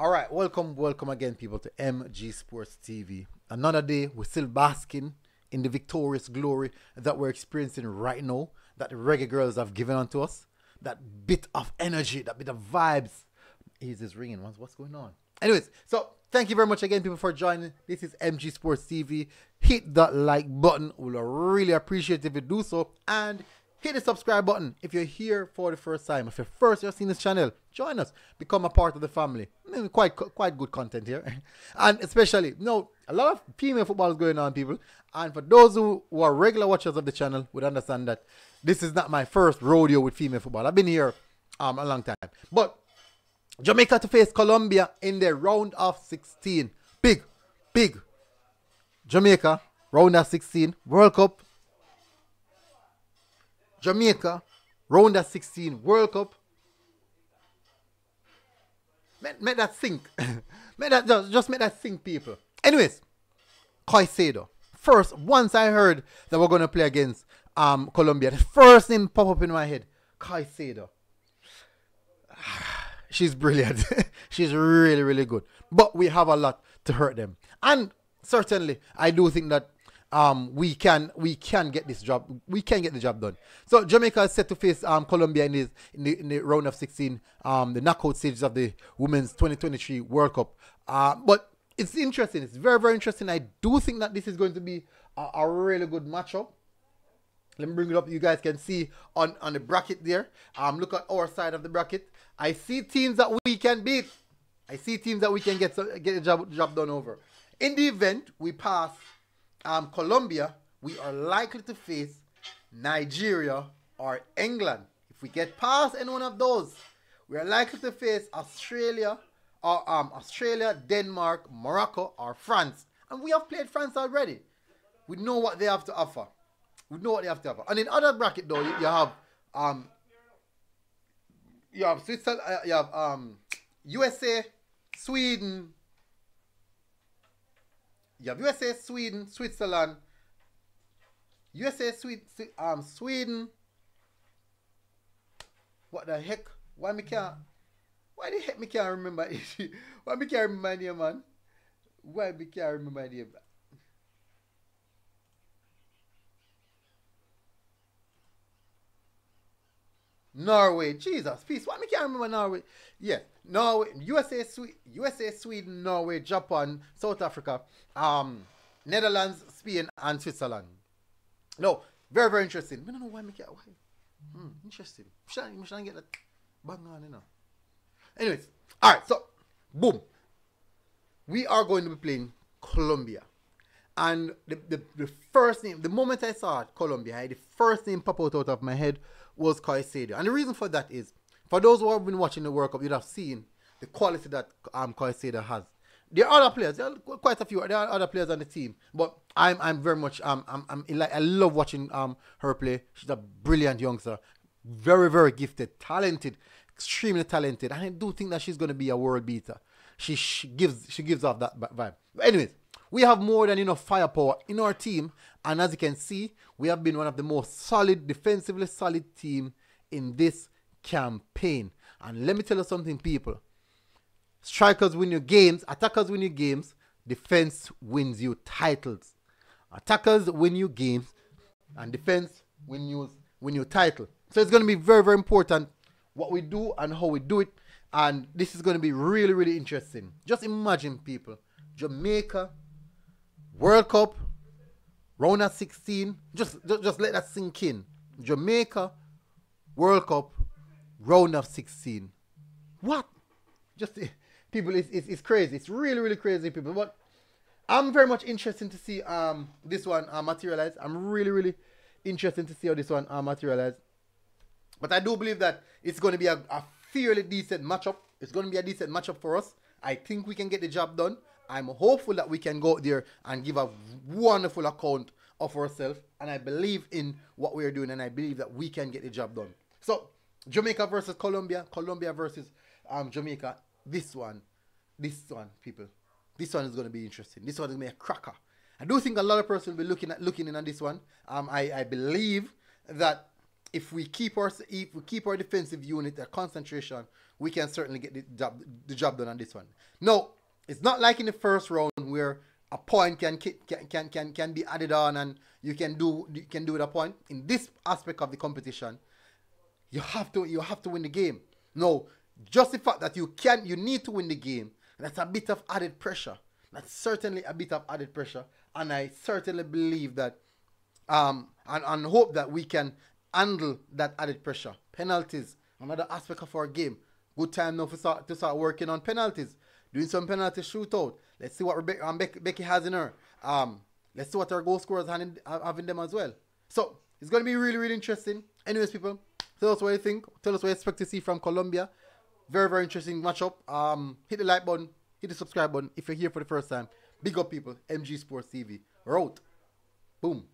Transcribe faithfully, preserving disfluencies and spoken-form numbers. All right, welcome, welcome again, people, to M G Sports T V. Another day, we're still basking in the victorious glory that we're experiencing right now, that the Reggae Girls have given unto us. That bit of energy, that bit of vibes. Is this ringing? What's, what's going on? Anyways, so thank you very much again, people, for joining. This is M G Sports T V. Hit that like button. We'll really appreciate it if you do so. And hit the subscribe button if you're here for the first time. If you're first, you've seen this channel, join us. Become a part of the family. Quite, quite good content here. And especially, you know, a lot of female football is going on, people. And for those who, who are regular watchers of the channel would understand that this is not my first rodeo with female football. I've been here um, a long time. But Jamaica to face Colombia in the round of sixteen. Big, big. Jamaica, round of sixteen. World Cup. Jamaica, round of sixteen, World Cup. Make, make that sink. Make that, just, just make that sink, people. Anyways, Caicedo. First, once I heard that we're going to play against um, Colombia, the first name pop up in my head, Caicedo. She's brilliant. She's really, really good. But we have a lot to hurt them. And certainly, I do think that Um, we can we can get this job we can get the job done. So Jamaica is set to face um Colombia in, his, in the in the round of sixteen, um the knockout stages of the Women's twenty twenty-three World Cup. Uh, but it's interesting. It's very very interesting. I do think that this is going to be a, a really good matchup. Let me bring it up. You guys can see on on the bracket there. Um, look at our side of the bracket. I see teams that we can beat. I see teams that we can get get the job job done over. In the event we pass Um, Colombia, we are likely to face Nigeria or England. If we get past any one of those, we are likely to face Australia or um, Australia, Denmark, Morocco, or France. And we have played France already. We know what they have to offer. We know what they have to offer. And in other bracket though, you, you have um, you have Switzerland, uh, you have um, U S A, Sweden. You have U S A, Sweden, Switzerland, U S A, Sweden, um, Sweden. What the heck? Why me can't? Why the heck me can't remember? Why me can't remember my name, man? Why me can't remember my name? Norway, Jesus, peace. Why me can't remember Norway? Yeah, Norway, U S A, Swe U S A, Sweden, Norway, Japan, South Africa, um, Netherlands, Spain, and Switzerland. No, very, very interesting. I don't know why me can't. Why? Hmm, interesting. We shouldn't get that bang on, you know. Anyways, all right. So, boom. We are going to be playing Colombia, and the the, the first name. The moment I saw Colombia, I, the first name popped out, out of my head was Caicedo. And the reason for that is, for those who have been watching the World Cup, you'd have seen the quality that um, Caicedo has. There are other players, there are quite a few, there are other players on the team, but I'm I'm very much, um, I'm, I'm, I love watching um her play. She's a brilliant youngster, very, very gifted, talented, extremely talented, and I do think that she's going to be a world beater. She, she, gives, she gives off that vibe. But anyways, we have more than enough firepower in our team. And as you can see, we have been one of the most solid, defensively solid team in this campaign. And let me tell you something, people. Strikers win your games. Attackers win your games. Defense wins you titles. Attackers win you games. And defense win you, win you title. So it's going to be very, very important what we do and how we do it. And this is going to be really, really interesting. Just imagine, people. Jamaica, World Cup, round of sixteen. Just, just, just let that sink in. Jamaica, World Cup, round of sixteen. What? Just people, it's, it's, it's crazy. It's really, really crazy, people. But I'm very much interested to see um this one uh, materialize. I'm really, really interested to see how this one uh, materialize. But I do believe that it's going to be a, a fairly decent matchup. It's going to be a decent matchup for us. I think we can get the job done. I'm hopeful that we can go out there and give a wonderful account of ourselves. And I believe in what we're doing. And I believe that we can get the job done. So, Jamaica versus Colombia. Colombia versus um, Jamaica. This one. This one, people. This one is going to be interesting. This one is going to be a cracker. I do think a lot of persons will be looking, at, looking in on this one. Um, I, I believe that if we keep our if we keep our defensive unit, our concentration, we can certainly get the job the job done on this one. No, it's not like in the first round where a point can can can can, can be added on and you can do you can do with a point. In this aspect of the competition, you have to you have to win the game. No, just the fact that you can you need to win the game, that's a bit of added pressure. That's certainly a bit of added pressure, and I certainly believe that um and, and hope that we can handle that added pressure. Penalties, another aspect of our game. Good time now for start, to start working on penalties, doing some penalty shootout. Let's see what Rebecca, um, Becky, Becky has in her. Um, let's see what our goal scorers have in, have in them as well. So it's going to be really, really interesting. Anyways, people, tell us what you think. Tell us what you expect to see from Colombia. Very, very interesting matchup. Um, hit the like button. Hit the subscribe button if you're here for the first time. Big up, people. M G Sports T V. We're out. Boom.